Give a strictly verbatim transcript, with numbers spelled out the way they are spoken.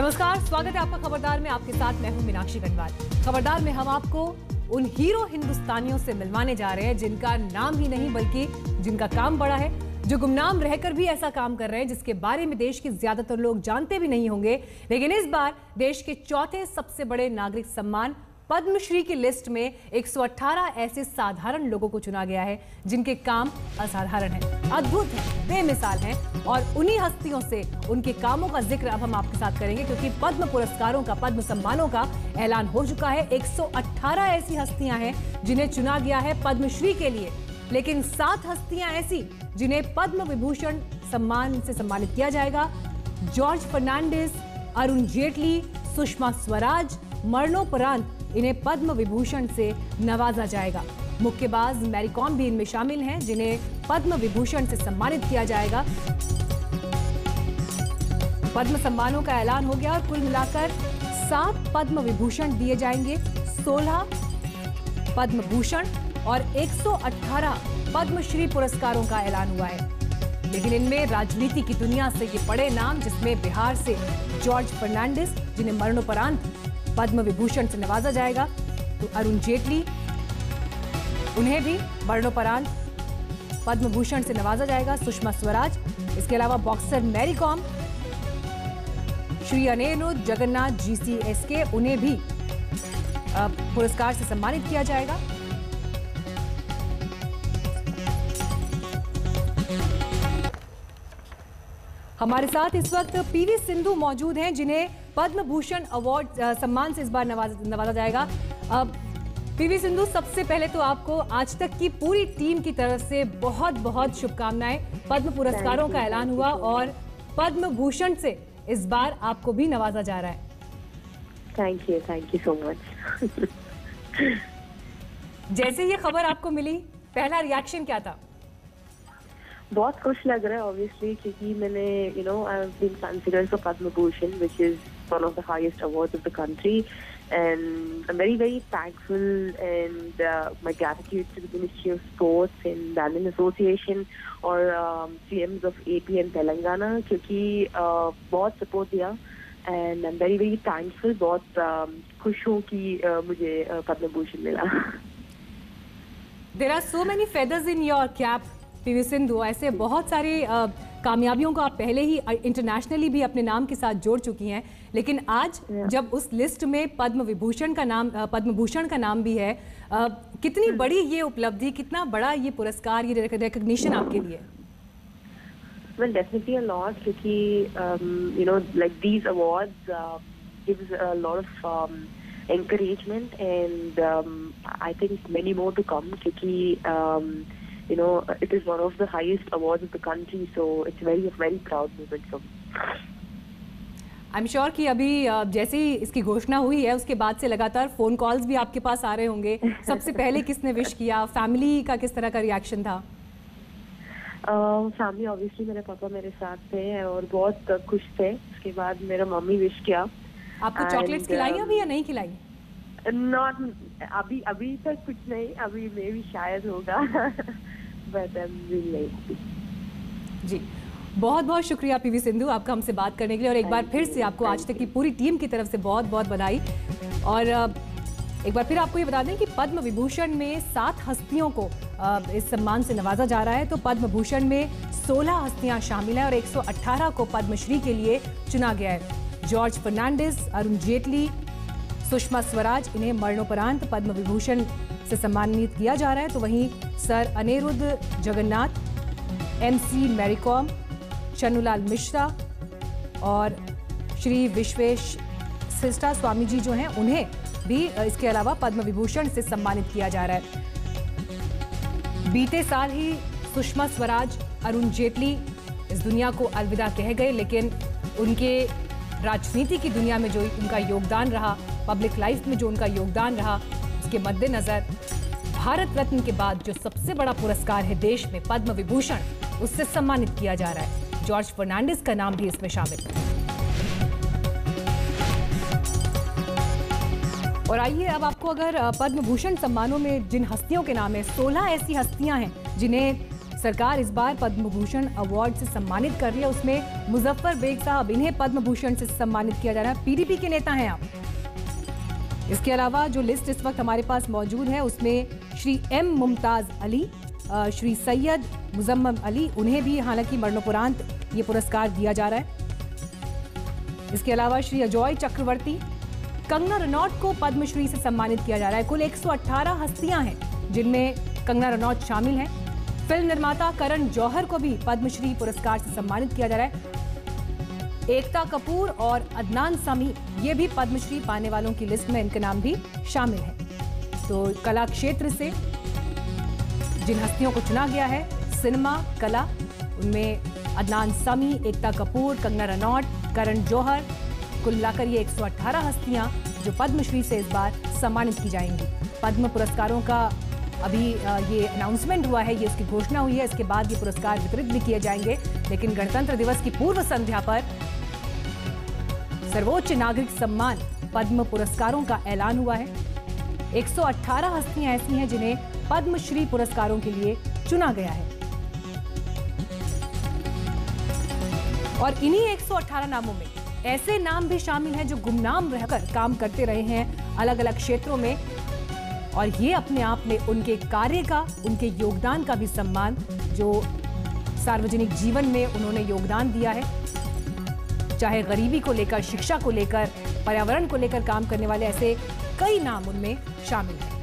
नमस्कार, स्वागत है आपका खबरदार में। आपके साथ मैं हूं मीनाक्षी अग्रवाल। खबरदार में हम आपको उन हीरो हिंदुस्तानियों से मिलवाने जा रहे हैं जिनका नाम ही नहीं बल्कि जिनका काम बड़ा है, जो गुमनाम रहकर भी ऐसा काम कर रहे हैं जिसके बारे में देश के ज्यादातर लोग जानते भी नहीं होंगे। लेकिन इस बार देश के चौथे सबसे बड़े नागरिक सम्मान पद्मश्री की लिस्ट में एक सौ अठारह ऐसे साधारण लोगों को चुना गया है जिनके काम असाधारण हैं, अद्भुत हैं, बेमिसाल हैं। और उन्हीं हस्तियों से उनके कामों का जिक्र अब हम आपके साथ करेंगे, क्योंकि पद्म पुरस्कारों का, पद्म सम्मानों का ऐलान हो चुका है। एक सौ अठारह ऐसी हस्तियां हैं जिन्हें चुना गया है पद्मश्री के लिए, लेकिन सात हस्तियां ऐसी जिन्हें पद्म विभूषण सम्मान से सम्मानित किया जाएगा। जॉर्ज फर्नांडिस, अरुण जेटली, सुषमा स्वराज मरणोपरांत इन्हें पद्म विभूषण से नवाजा जाएगा। मुक्केबाज मैरी कॉम भी इनमें शामिल हैं, जिन्हें पद्म विभूषण से सम्मानित किया जाएगा। पद्म सम्मानों का ऐलान हो गया और कुल मिलाकर सात पद्म विभूषण दिए जाएंगे, सोलह पद्म भूषण और एक सौ अठारह पद्मश्री पुरस्कारों का ऐलान हुआ है। लेकिन इनमें राजनीति की दुनिया से ये बड़े नाम, जिसमें बिहार से जॉर्ज फर्नांडिस जिन्हें मरणोपरांत पद्म विभूषण से नवाजा जाएगा, तो अरुण जेटली उन्हें भी मरणोपरांत पद्म भूषण से नवाजा जाएगा, सुषमा स्वराज, इसके अलावा boxer Mary Kom, Shri Anil Jagannath G C S K उन्हें भी पुरस्कार से सम्मानित किया जाएगा। हमारे साथ इस वक्त पीवी सिंधु मौजूद हैं, जिन्हें पद्म भूषण अवार्ड सम्मान से इस बार नवाजा जाएगा। अब पीवी सिंधु, सबसे पहले तो आपको आज तक की पूरी टीम की तरफ से बहुत बहुत शुभकामनाएं। पद्म पुरस्कारों का ऐलान हुआ और पद्म भूषण से इस बार आपको भी नवाजा जा रहा है। Thank you, thank you so much. जैसे ये खबर आपको मिली, पहला रिएक्शन क्या था? बहुत खुश लग रहा है ऑब्वियसली, क्योंकि मैंने you know I have been considered for Padma Bhushan which is one of the highest awards of the country and I am very very thankful and my gratitude to the ministry of sports and the N association और CMs of AP and Telangana, क्योंकि बहुत support दिया and I am very very thankful. बहुत खुश हूँ कि मुझे पद्म भूषण मिला। There are so many feathers in your cap PV Sindhu, ऐसे बहुत सारे कामयाबियों को आप पहले ही इंटरनेशनली भी अपने नाम के साथ जोड़ चुकी हैं, लेकिन आज जब उस लिस्ट में पद्म विभूषण का नाम, पद्म भूषण का नाम भी है, कितनी बड़ी ये उपलब्धि, कितना बड़ा ये पुरस्कार, ये रिकग्निशन आपके लिए? वेल डेफिनेटली अ लॉट, क्योंकि you know like these awards gives a lot of encouragement and I think many more to come, क्योंकि you know it is one of the highest awards of the country, so it's very very proud moment for me. I'm sure कि अभी जैसे ही इसकी घोषणा हुई है उसके बाद से लगातार फोन कॉल्स भी आपके पास आ रहे होंगे। सबसे पहले किसने विश किया, फैमिली का किस तरह का रिएक्शन था? फैमिली ऑब्वियसली मेरे पापा मेरे साथ थे और बहुत खुश थे। उसके बाद मेरा मम्मी विश किया। आपको चॉकलेट्स खिलाई अभी या नहीं खिलाई? नॉट अभी, अभी तक कुछ नहीं, अभी मे भी शायद होगा बट अभी नहीं। जी बहुत बहुत शुक्रिया पीवी सिंधु आपका हमसे बात करने के लिए, और एक बार फिर से आपको आज तक की पूरी टीम की तरफ से बहुत बहुत बधाई। और एक बार फिर आपको ये बता दें कि पद्म विभूषण में सात हस्तियों को इस सम्मान से नवाजा जा रहा है, तो पद्म भूषण में सोलह हस्तियाँ शामिल हैं और एक सौ अट्ठारह को पद्मश्री के लिए चुना गया है। जॉर्ज फर्नांडिस, अरुण जेटली, सुषमा स्वराज इन्हें मरणोपरांत पद्म विभूषण से सम्मानित किया जा रहा है, तो वहीं सर अनिरुद्ध जगन्नाथ, एमसी मैरी कॉम, चनुलाल मिश्रा और श्री विश्वेश सिस्टा स्वामी जी जो हैं उन्हें भी इसके अलावा पद्म विभूषण से सम्मानित किया जा रहा है। बीते साल ही सुषमा स्वराज, अरुण जेटली इस दुनिया को अलविदा कह गए, लेकिन उनके राजनीति की दुनिया में जो उनका योगदान रहा, पब्लिक लाइफ में जो उनका योगदान रहा, उसके मद्देनज़र भारत रत्न के बाद जो सबसे बड़ा पुरस्कार है देश में, पद्म विभूषण, उससे सम्मानित किया जा रहा है। जॉर्ज फर्नांडिस का नाम भी इसमें शामिल है। और आइए अब आपको अगर पद्म भूषण सम्मानों में जिन हस्तियों के नाम है, सोलह ऐसी हस्तियां हैं जिन्हें सरकार इस बार पद्म भूषण अवार्ड से सम्मानित कर रही है। उसमें मुजफ्फर बेग साहब, इन्हें पद्म भूषण से सम्मानित किया जा रहा है। पीडीपी के नेता हैं आप। इसके अलावा जो लिस्ट इस वक्त हमारे पास मौजूद है उसमें श्री एम मुमताज अली, श्री सैयद मुज़म्मिल अली, उन्हें भी हालांकि मरणोपरांत ये पुरस्कार दिया जा रहा है। इसके अलावा श्री अजॉय चक्रवर्ती, कंगना रनौत को पद्मश्री से सम्मानित किया जा रहा है। कुल एक सौ अठारह हस्तियां हैं जिनमें कंगना रनौत शामिल हैं। फिल्म निर्माता करण जौहर को भी पद्मश्री पुरस्कार से सम्मानित किया जा रहा है। एकता कपूर और अदनान सामी, ये भी पद्मश्री पाने वालों की लिस्ट में इनके नाम भी शामिल है। तो कला क्षेत्र से जिन हस्तियों को चुना गया है, सिनेमा कला, उनमें अदनान सामी, एकता कपूर, कंगना रनौत, करण जौहर, कुल मिलाकर ये एक सौ अठारह हस्तियां जो पद्मश्री से इस बार सम्मानित की जाएंगी। पद्म पुरस्कारों का अभी ये अनाउंसमेंट हुआ है, ये इसकी घोषणा हुई है। इसके बाद ये पुरस्कार वितरित भी किए जाएंगे, लेकिन गणतंत्र दिवस की पूर्व संध्या पर सर्वोच्च नागरिक सम्मान पद्म पुरस्कारों का ऐलान हुआ है। एक सौ अठारह हस्तियां ऐसी हैं जिन्हें पद्मश्री पुरस्कारों के लिए चुना गया है और इन्हीं एक सौ अठारह नामों में ऐसे नाम भी शामिल हैं जो गुमनाम रहकर काम करते रहे हैं अलग अलग क्षेत्रों में, और ये अपने आप में उनके कार्य का, उनके योगदान का भी सम्मान, जो सार्वजनिक जीवन में उन्होंने योगदान दिया है, चाहे गरीबी को लेकर, शिक्षा को लेकर, पर्यावरण को लेकर काम करने वाले ऐसे कई नाम उनमें शामिल हैं।